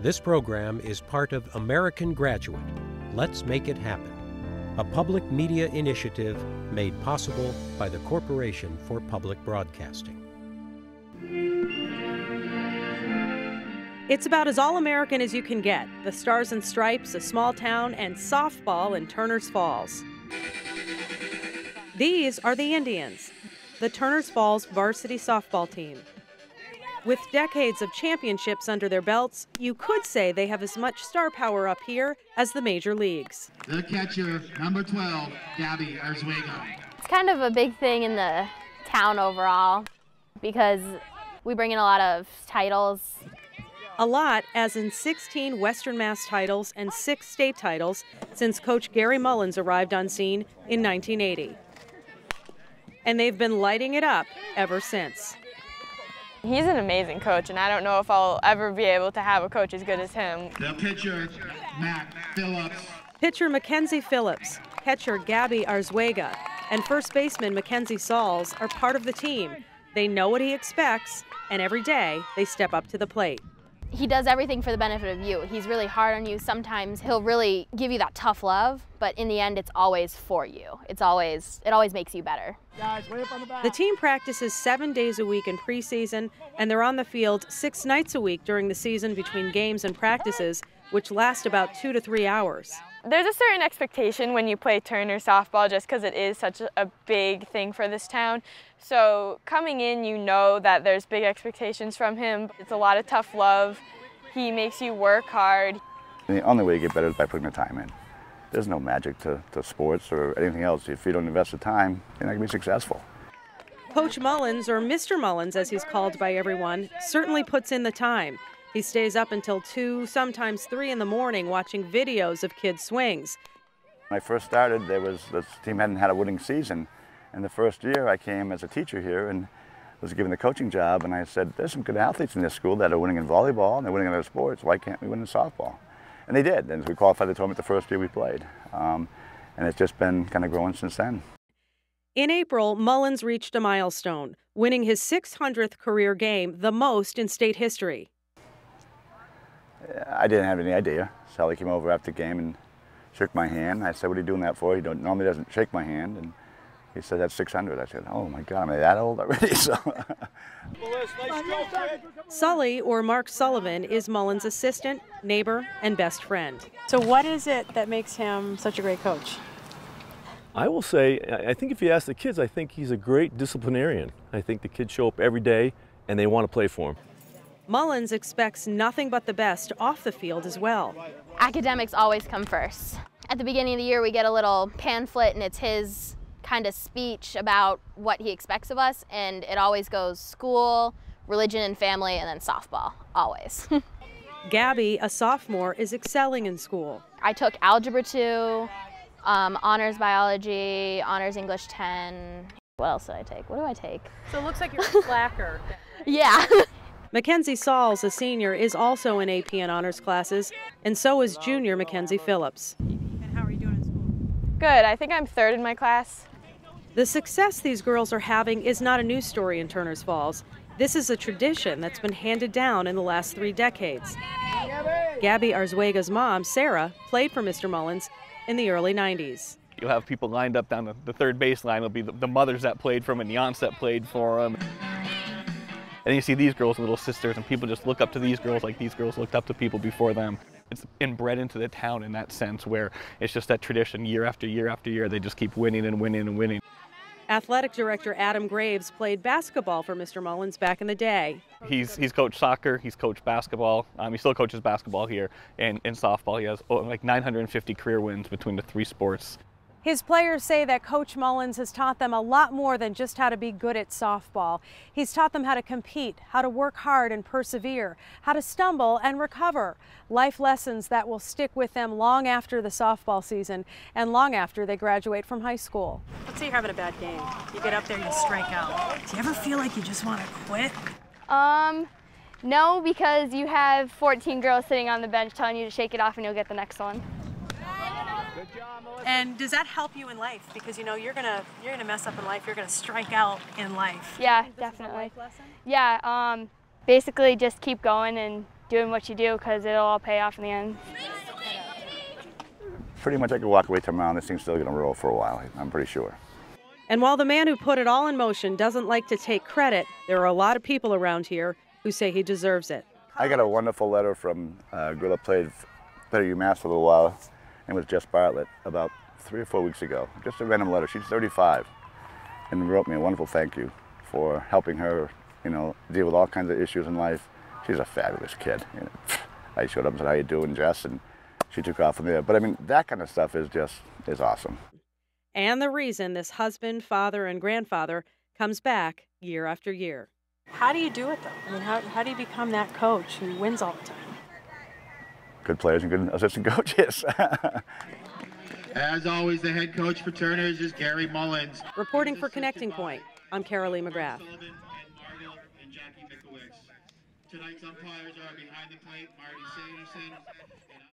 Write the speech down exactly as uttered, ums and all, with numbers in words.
This program is part of American Graduate, Let's Make It Happen, a public media initiative made possible by the Corporation for Public Broadcasting. It's about as all-American as you can get. The Stars and Stripes, a small town, and softball in Turner's Falls. These are the Indians, the Turner's Falls varsity softball team. With decades of championships under their belts, you could say they have as much star power up here as the major leagues. The catcher, number twelve, Gabby Arzuaga. It's kind of a big thing in the town overall because we bring in a lot of titles. A lot, as in sixteen Western Mass titles and six state titles since Coach Gary Mullins arrived on scene in nineteen eighty. And they've been lighting it up ever since. He's an amazing coach, and I don't know if I'll ever be able to have a coach as good as him. The pitcher, Mack Phillips. Pitcher Mackenzie Phillips, catcher Gabby Arzuaga, and first baseman Mackenzie Sauls are part of the team. They know what he expects, and every day they step up to the plate. He does everything for the benefit of you. He's really hard on you. Sometimes he'll really give you that tough love, but in the end, it's always for you. It's always, it always makes you better. Guys, way up on the back. The team practices seven days a week in preseason, and they're on the field six nights a week during the season between games and practices, which last about two to three hours. There's a certain expectation when you play Turner softball just because it is such a big thing for this town. So coming in, you know that there's big expectations from him. It's a lot of tough love. He makes you work hard. The only way you get better is by putting the time in. There's no magic to, to sports or anything else. If you don't invest the time, you're not going to be successful. Coach Mullins, or Mister Mullins as he's called by everyone, certainly puts in the time. He stays up until two, sometimes three in the morning, watching videos of kids' swings. When I first started, there was, this team hadn't had a winning season. And the first year I came as a teacher here and was given the coaching job, and I said, there's some good athletes in this school that are winning in volleyball and they're winning in other sports. Why can't we win in softball? And they did, and we qualified the tournament the first year we played. Um, and it's just been kind of growing since then. In April, Mullins reached a milestone, winning his six hundredth career game, the most in state history. I didn't have any idea. Sally came over after the game and shook my hand. I said, what are you doing that for? He don't, normally doesn't shake my hand. And he said, that's six hundred. I said, oh my God, am I that old already? So. Sully, or Mark Sullivan, is Mullins' assistant, neighbor, and best friend. So what is it that makes him such a great coach? I will say, I think if you ask the kids, I think he's a great disciplinarian. I think the kids show up every day and they want to play for him. Mullins expects nothing but the best off the field as well. Academics always come first. At the beginning of the year, we get a little pamphlet, and it's his kind of speech about what he expects of us, and it always goes school, religion and family, and then softball, always. Gabby, a sophomore, is excelling in school. I took Algebra two, um, Honors Biology, Honors English ten. What else did I take? What do I take? So it looks like you're a slacker. Yeah. Mackenzie Sauls, a senior, is also in A P and honors classes, and so is junior Mackenzie Phillips. And how are you doing in school? Good. I think I'm third in my class. The success these girls are having is not a new story in Turner's Falls. This is a tradition that's been handed down in the last three decades. Gabby Arzuaga's mom, Sarah, played for Mister Mullins in the early nineties. You'll have people lined up down the, the third baseline. It'll be the, the mothers that played for him and the aunts that played for him. And you see these girls, little sisters, and people just look up to these girls like these girls looked up to people before them. It's inbred into the town in that sense, where it's just that tradition year after year after year. They just keep winning and winning and winning. Athletic director Adam Graves played basketball for Mister Mullins back in the day. He's, he's coached soccer, he's coached basketball. Um, he still coaches basketball here, and in softball he has oh, like nine hundred fifty career wins between the three sports. His players say that Coach Mullins has taught them a lot more than just how to be good at softball. He's taught them how to compete, how to work hard and persevere, how to stumble and recover. Life lessons that will stick with them long after the softball season and long after they graduate from high school. Let's say you're having a bad game. You get up there and you strike out. Do you ever feel like you just want to quit? Um, no, because you have fourteen girls sitting on the bench telling you to shake it off and you'll get the next one. And does that help you in life? Because you know you're gonna you're gonna mess up in life. You're gonna strike out in life. Yeah, definitely. This is a life lesson? Yeah. Um, basically, just keep going and doing what you do, because it'll all pay off in the end. Pretty much I could walk away tomorrow and this thing's still going to roll for a while, I'm pretty sure. And while the man who put it all in motion doesn't like to take credit, there are a lot of people around here who say he deserves it. I got a wonderful letter from a girl that played at UMass for a little while, and it was Jess Bartlett, about three or four weeks ago. Just a random letter. She's thirty-five and wrote me a wonderful thank you for helping her, you know, deal with all kinds of issues in life. She's a fabulous kid. You know, I showed up and said, how you doing, Jess? And she took off from there. But I mean, that kind of stuff is just, is awesome. And the reason this husband, father, and grandfather comes back year after year. How do you do it, though? I mean, how, how do you become that coach who wins all the time? Good players and good assistant coaches. As always, the head coach for Turners is Gary Mullins. Reporting for Connecting Point, I'm Carolee McGrath. Tonight's umpires are behind the plate, Marty Sanderson.